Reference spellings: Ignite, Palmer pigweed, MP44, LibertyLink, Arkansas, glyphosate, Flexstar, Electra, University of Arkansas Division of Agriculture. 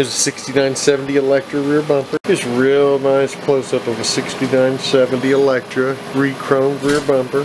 is a 6970 Electra rear bumper. This real nice close-up of a 6970 Electra re-chromed rear bumper.